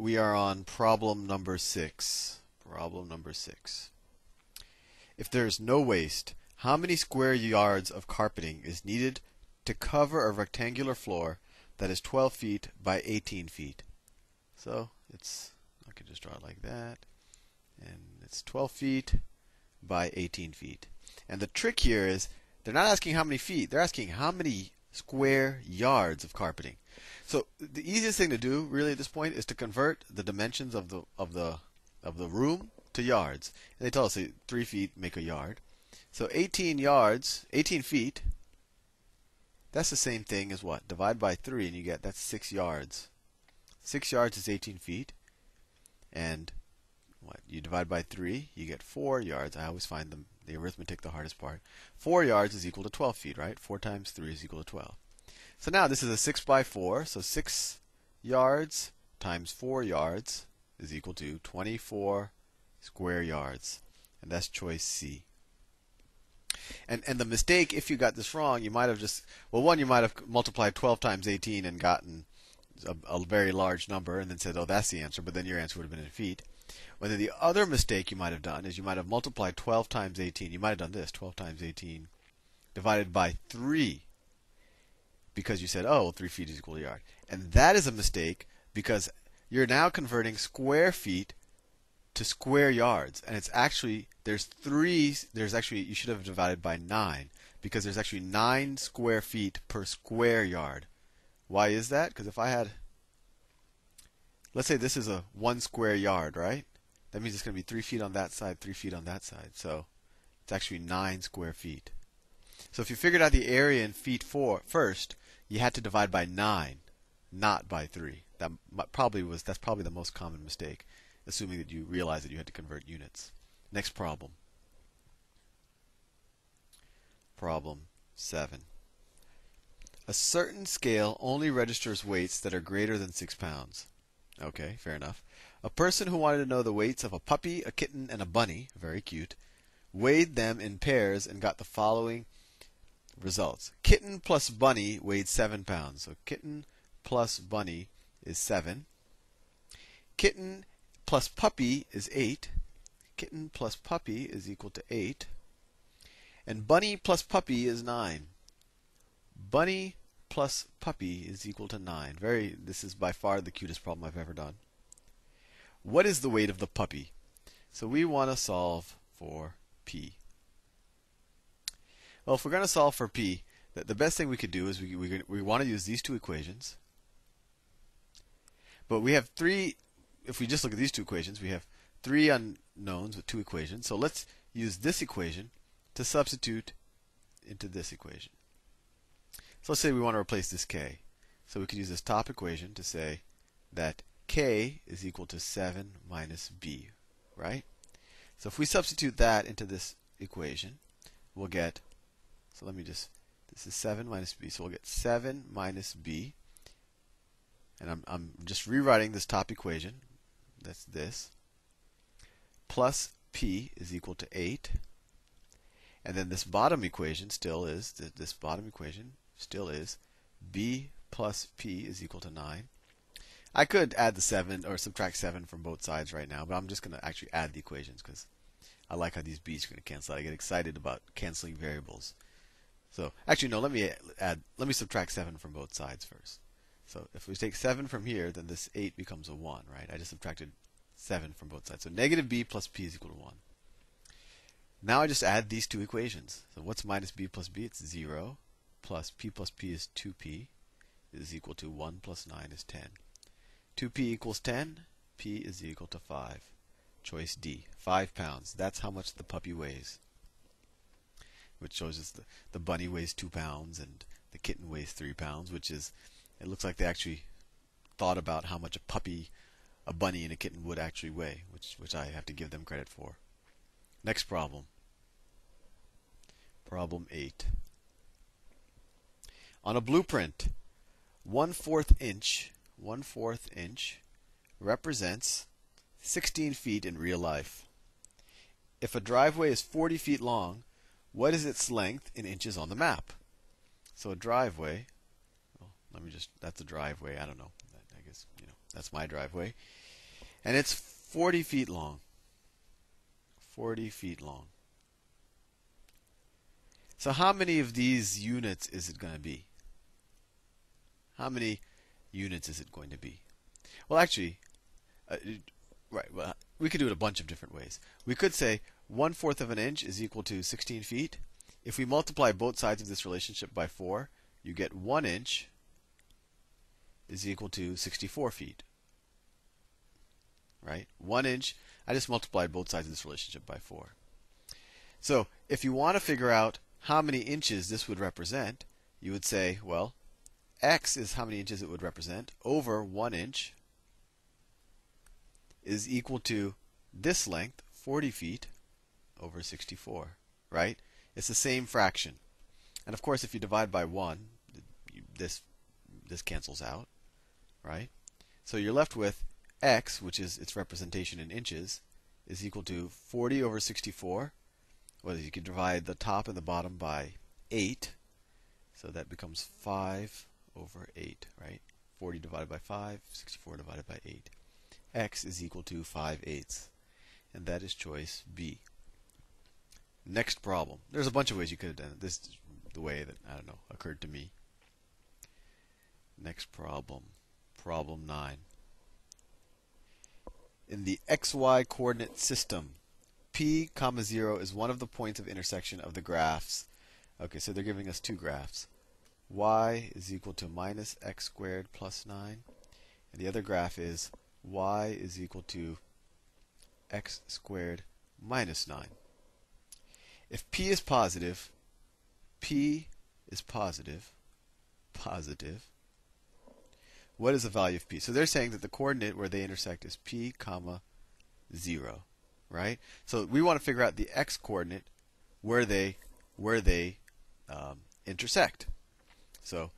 We are on problem number 6. Problem number 6. If there is no waste, how many square yards of carpeting is needed to cover a rectangular floor that is 12 feet by 18 feet? So it's, I can just draw it like that. And it's 12 feet by 18 feet. And the trick here is they're not asking how many feet, they're asking how many square yards of carpeting. So the easiest thing to do really at this point is to convert the dimensions of the room to yards. And they tell us 3 feet make a yard. So 18 feet, that's the same thing as what? Divide by 3 and you get, that's 6 yards. 6 yards is 18 feet. And what? You divide by 3, you get 4 yards. I always find the arithmetic the hardest part. 4 yards is equal to 12 feet, right? 4 times 3 is equal to 12. So now this is a 6 by 4, so 6 yards times 4 yards is equal to 24 square yards, and that's choice C. And the mistake, if you got this wrong, you might have just, well, one, you might have multiplied 12 times 18 and gotten a very large number, and then said, oh, that's the answer, but then your answer would have been in feet. Well, then the other mistake you might have done is you might have multiplied 12 times 18. You might have done this, 12 times 18 divided by 3, because you said, oh, well, 3 feet is equal to a yard. And that is a mistake, because you're now converting square feet to square yards. And it's actually, you should have divided by 9, because there's actually 9 square feet per square yard. Why is that? Because if I had, let's say this is a 1 square yard, right? That means it's going to be 3 feet on that side, 3 feet on that side. So it's actually 9 square feet. So if you figured out the area in feet first, you had to divide by 9, not by 3. That's probably the most common mistake, assuming that you realize that you had to convert units. Next problem. Problem 7. A certain scale only registers weights that are greater than 6 pounds. Okay, fair enough. A person who wanted to know the weights of a puppy, a kitten, and a bunny, very cute, weighed them in pairs and got the following results. Kitten plus bunny weighed 7 pounds. So kitten plus bunny is 7. Kitten plus puppy is 8. Kitten plus puppy is equal to 8. And bunny plus puppy is 9. Bunny plus puppy is equal to 9. This is by far the cutest problem I've ever done. What is the weight of the puppy? So we want to solve for P. Well, if we're going to solve for P, the best thing we could do is we want to use these two equations. But we have three, if we just look at these two equations, we have 3 unknowns with 2 equations. So let's use this equation to substitute into this equation. So let's say we want to replace this k. So we could use this top equation to say that k is equal to 7 minus b, right? So if we substitute that into this equation, we'll get, so let me just, this is 7 minus b, so we'll get 7 minus b. And I'm just rewriting this top equation, that's this, plus p is equal to 8. And then this bottom equation still is, b plus p is equal to 9. I could add the 7 or subtract 7 from both sides right now, but I'm just going to actually add the equations because I like how these b's are going to cancel out. I get excited about canceling variables. So actually, no, let me subtract 7 from both sides first. So if we take 7 from here, then this 8 becomes a 1, right? I just subtracted 7 from both sides. So negative b plus p is equal to 1. Now I just add these two equations. So what's minus b plus b? It's 0. Plus p is 2p is equal to 1 plus 9 is 10. 2p equals 10. P is equal to 5. Choice D, 5 pounds. That's how much the puppy weighs, which shows us the bunny weighs 2 pounds and the kitten weighs 3 pounds, which is, it looks like they actually thought about how much a puppy, a bunny, and a kitten would actually weigh, which I have to give them credit for. Next problem. Problem 8. On a blueprint, 1/4 inch represents 16 feet in real life. If a driveway is 40 feet long, what is its length in inches on the map? So a driveway, well, that's a driveway, I don't know, I guess, That's my driveway. And it's 40 feet long. 40 feet long. So how many of these units is it going to be? How many units is it going to be? Well, actually, right. Well, we could do it a bunch of different ways. We could say 1/4 of an inch is equal to 16 feet. If we multiply both sides of this relationship by 4, you get 1 inch is equal to 64 feet. Right? 1 inch, I just multiplied both sides of this relationship by 4. So if you want to figure out how many inches this would represent, you would say, well, x is how many inches it would represent over 1 inch is equal to this length, 40 feet, over 64. Right? It's the same fraction. And of course, if you divide by 1, this cancels out. Right? So you're left with x, which is its representation in inches, is equal to 40 over 64. Well, you can divide the top and the bottom by 8. So that becomes 5 over 8, right? 40 divided by 5, 64 divided by 8. X is equal to 5/8. And that is choice B. Next problem. There's a bunch of ways you could have done it. This is the way that, I don't know, occurred to me. Next problem. Problem 9. In the xy coordinate system, P, 0 is one of the points of intersection of the graphs. Okay, so they're giving us two graphs. Y is equal to -x² + 9. And the other graph is y is equal to x² - 9. If P is positive, what is the value of P? So they're saying that the coordinate where they intersect is P, 0. Right? So we want to figure out the x-coordinate where they intersect. So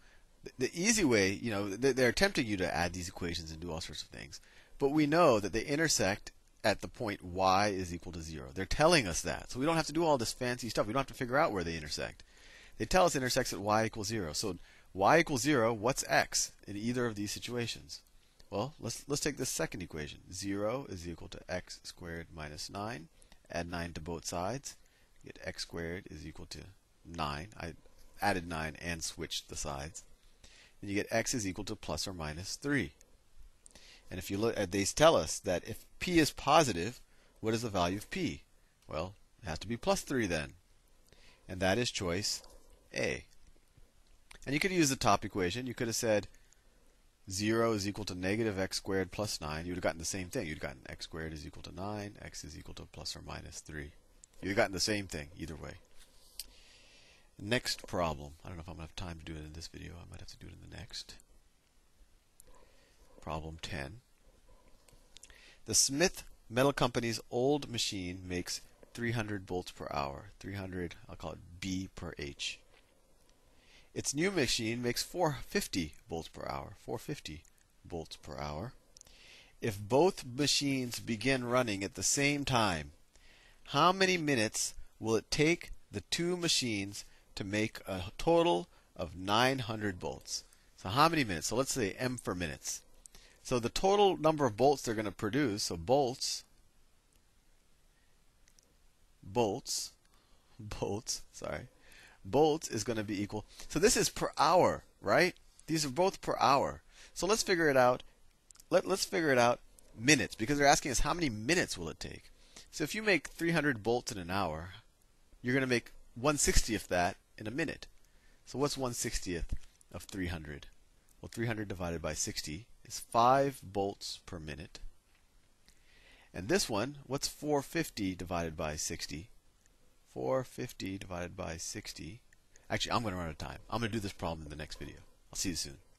the easy way, you know, they're tempting you to add these equations and do all sorts of things, but we know that they intersect at the point y is equal to 0. They're telling us that, so we don't have to do all this fancy stuff. We don't have to figure out where they intersect. They tell us it intersects at y = 0. So y = 0. What's x in either of these situations? Well, let's take this second equation. 0 is equal to x² - 9. Add 9 to both sides. Get x² is equal to 9. I added 9 and switched the sides. And you get x is equal to ±3. And if you look at, they tell us that if p is positive, what is the value of p? Well, it has to be +3 then. And that is choice A. And you could use the top equation. You could have said 0 is equal to -x² + 9. You would have gotten the same thing. You'd have gotten x² is equal to 9, x is equal to ±3. You'd have gotten the same thing either way. Next problem. I don't know if I'm going to have time to do it in this video. I might have to do it in the next. Problem 10. The Smith Metal Company's old machine makes 300 bolts per hour. 300, I'll call it B/H. Its new machine makes 450 volts per hour. 450 volts per hour. If both machines begin running at the same time, how many minutes will it take the two machines to make a total of 900 volts? So how many minutes? So let's say M for minutes. So the total number of volts they're going to produce, so volts is going to be equal. So this is per hour, right? These are both per hour. So let's figure it out. Let's figure it out minutes, because they're asking us how many minutes will it take. So if you make 300 volts in an hour, you're going to make 1/60th that in a minute. So what's 1/60th of 300? Well, 300 divided by 60 is 5 volts per minute. And this one, what's 450 divided by 60? 450 divided by 60. Actually, I'm going to run out of time. I'm going to do this problem in the next video. I'll see you soon.